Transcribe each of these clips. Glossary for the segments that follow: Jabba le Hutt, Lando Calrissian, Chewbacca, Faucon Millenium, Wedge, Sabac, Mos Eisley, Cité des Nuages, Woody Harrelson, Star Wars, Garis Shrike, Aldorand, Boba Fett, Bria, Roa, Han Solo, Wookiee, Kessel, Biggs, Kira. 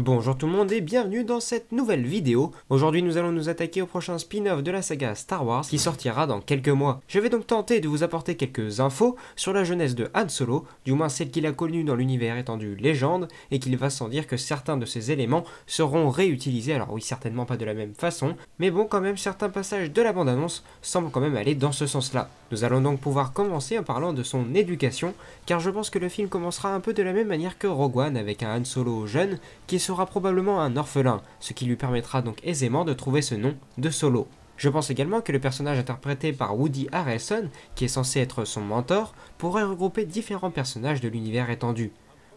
Bonjour tout le monde et bienvenue dans cette nouvelle vidéo. Aujourd'hui nous allons nous attaquer au prochain spin-off de la saga Star Wars qui sortira dans quelques mois. Je vais donc tenter de vous apporter quelques infos sur la jeunesse de Han Solo, du moins celle qu'il a connue dans l'univers étendu légende, et qu'il va sans dire que certains de ces éléments seront réutilisés, alors oui certainement pas de la même façon, mais bon quand même certains passages de la bande-annonce semblent quand même aller dans ce sens-là. Nous allons donc pouvoir commencer en parlant de son éducation, car je pense que le film commencera un peu de la même manière que Rogue One avec un Han Solo jeune qui sera probablement un orphelin, ce qui lui permettra donc aisément de trouver ce nom de Solo. Je pense également que le personnage interprété par Woody Harrelson, qui est censé être son mentor, pourrait regrouper différents personnages de l'univers étendu.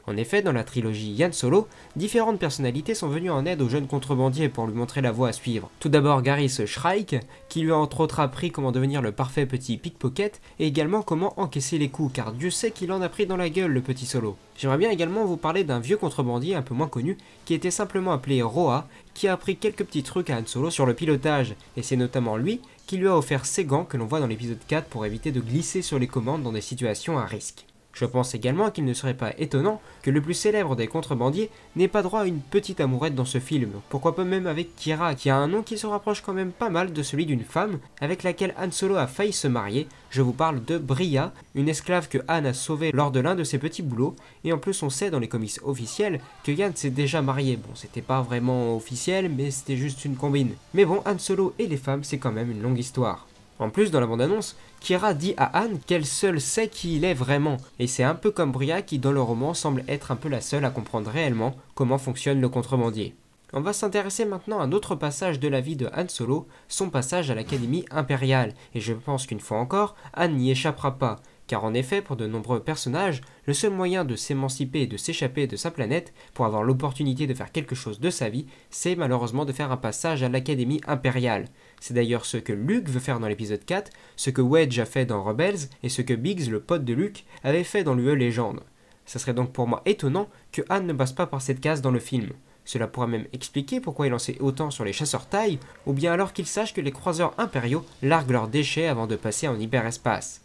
En effet, dans la trilogie Han Solo, différentes personnalités sont venues en aide au jeune contrebandier pour lui montrer la voie à suivre. Tout d'abord Garis Shrike, qui lui a entre autres appris comment devenir le parfait petit pickpocket et également comment encaisser les coups, car Dieu sait qu'il en a pris dans la gueule le petit Solo. J'aimerais bien également vous parler d'un vieux contrebandier un peu moins connu qui était simplement appelé Roa, qui a appris quelques petits trucs à Han Solo sur le pilotage, et c'est notamment lui qui lui a offert ses gants que l'on voit dans l'épisode 4 pour éviter de glisser sur les commandes dans des situations à risque. Je pense également qu'il ne serait pas étonnant que le plus célèbre des contrebandiers n'ait pas droit à une petite amourette dans ce film, pourquoi pas même avec Kira, qui a un nom qui se rapproche quand même pas mal de celui d'une femme avec laquelle Han Solo a failli se marier. Je vous parle de Bria, une esclave que Han a sauvée lors de l'un de ses petits boulots, et en plus on sait dans les comics officiels que Han s'est déjà marié, bon c'était pas vraiment officiel mais c'était juste une combine. Mais bon, Han Solo et les femmes c'est quand même une longue histoire. En plus, dans la bande-annonce, Kira dit à Han qu'elle seule sait qui il est vraiment, et c'est un peu comme Bria qui dans le roman semble être un peu la seule à comprendre réellement comment fonctionne le contrebandier. On va s'intéresser maintenant à un autre passage de la vie de Han Solo, son passage à l'Académie Impériale, et je pense qu'une fois encore, Han n'y échappera pas, car en effet, pour de nombreux personnages, le seul moyen de s'émanciper et de s'échapper de sa planète, pour avoir l'opportunité de faire quelque chose de sa vie, c'est malheureusement de faire un passage à l'Académie Impériale. C'est d'ailleurs ce que Luke veut faire dans l'épisode 4, ce que Wedge a fait dans Rebels et ce que Biggs, le pote de Luke, avait fait dans l'UE Légende. Ça serait donc pour moi étonnant que Han ne passe pas par cette case dans le film. Cela pourrait même expliquer pourquoi il en sait autant sur les chasseurs taille, ou bien alors qu'il sache que les croiseurs impériaux larguent leurs déchets avant de passer en hyperespace.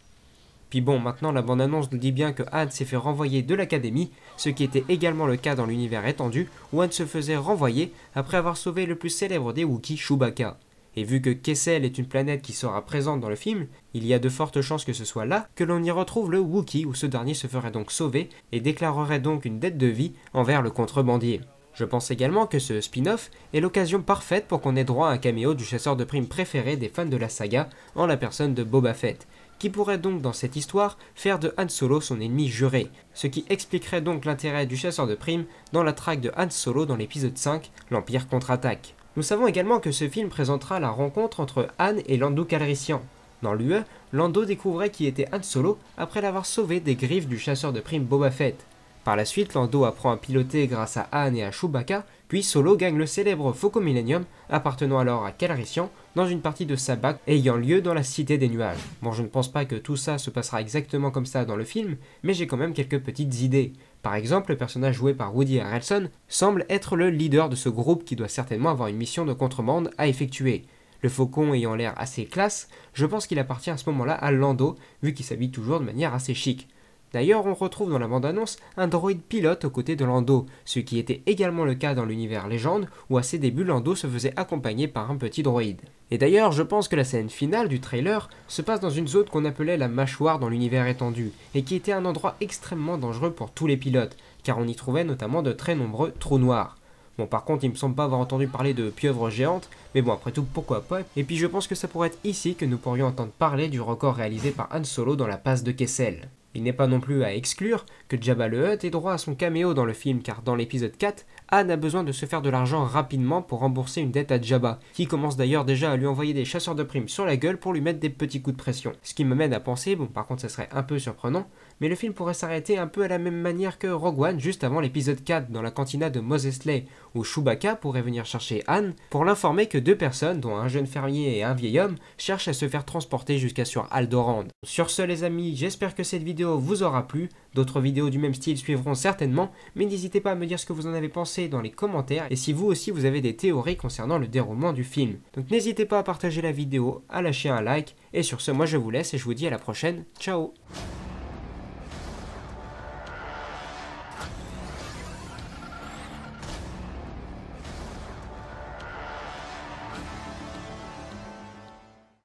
Puis bon, maintenant la bande-annonce nous dit bien que Han s'est fait renvoyer de l'académie, ce qui était également le cas dans l'univers étendu où Han se faisait renvoyer après avoir sauvé le plus célèbre des Wookiees, Chewbacca. Et vu que Kessel est une planète qui sera présente dans le film, il y a de fortes chances que ce soit là que l'on y retrouve le Wookiee, où ce dernier se ferait donc sauver et déclarerait donc une dette de vie envers le contrebandier. Je pense également que ce spin-off est l'occasion parfaite pour qu'on ait droit à un caméo du chasseur de primes préféré des fans de la saga, en la personne de Boba Fett, qui pourrait donc dans cette histoire faire de Han Solo son ennemi juré, ce qui expliquerait donc l'intérêt du chasseur de primes dans la traque de Han Solo dans l'épisode 5, l'Empire contre-attaque. Nous savons également que ce film présentera la rencontre entre Han et Lando Calrissian. Dans l'UE, Lando découvrait qui était Han Solo après l'avoir sauvé des griffes du chasseur de primes Boba Fett. Par la suite, Lando apprend à piloter grâce à Han et à Chewbacca, puis Solo gagne le célèbre Faucon Millenium, appartenant alors à Calrissian, dans une partie de Sabac ayant lieu dans la Cité des Nuages. Bon, je ne pense pas que tout ça se passera exactement comme ça dans le film, mais j'ai quand même quelques petites idées. Par exemple, le personnage joué par Woody Harrelson semble être le leader de ce groupe qui doit certainement avoir une mission de contrebande à effectuer. Le Faucon ayant l'air assez classe, je pense qu'il appartient à ce moment-là à Lando, vu qu'il s'habille toujours de manière assez chic. D'ailleurs, on retrouve dans la bande-annonce un droïde pilote aux côtés de Lando, ce qui était également le cas dans l'univers légende, où à ses débuts Lando se faisait accompagner par un petit droïde. Et d'ailleurs, je pense que la scène finale du trailer se passe dans une zone qu'on appelait la mâchoire dans l'univers étendu, et qui était un endroit extrêmement dangereux pour tous les pilotes, car on y trouvait notamment de très nombreux trous noirs. Bon, par contre, il me semble pas avoir entendu parler de pieuvres géantes, mais bon, après tout, pourquoi pas. Et puis je pense que ça pourrait être ici que nous pourrions entendre parler du record réalisé par Han Solo dans la passe de Kessel. Il n'est pas non plus à exclure que Jabba le Hutt ait droit à son caméo dans le film, car dans l'épisode 4, Han a besoin de se faire de l'argent rapidement pour rembourser une dette à Jabba, qui commence d'ailleurs déjà à lui envoyer des chasseurs de primes sur la gueule pour lui mettre des petits coups de pression. Ce qui me mène à penser, bon par contre ça serait un peu surprenant, mais le film pourrait s'arrêter un peu à la même manière que Rogue One juste avant l'épisode 4 dans la cantina de Mos Eisley, où Chewbacca pourrait venir chercher Han pour l'informer que deux personnes, dont un jeune fermier et un vieil homme, cherchent à se faire transporter jusqu'à sur Aldorand. Sur ce les amis, j'espère que cette vidéo vous aura plu, d'autres vidéos du même style suivront certainement, mais n'hésitez pas à me dire ce que vous en avez pensé dans les commentaires et si vous aussi vous avez des théories concernant le déroulement du film. Donc n'hésitez pas à partager la vidéo, à lâcher un like, et sur ce moi je vous laisse et je vous dis à la prochaine, ciao.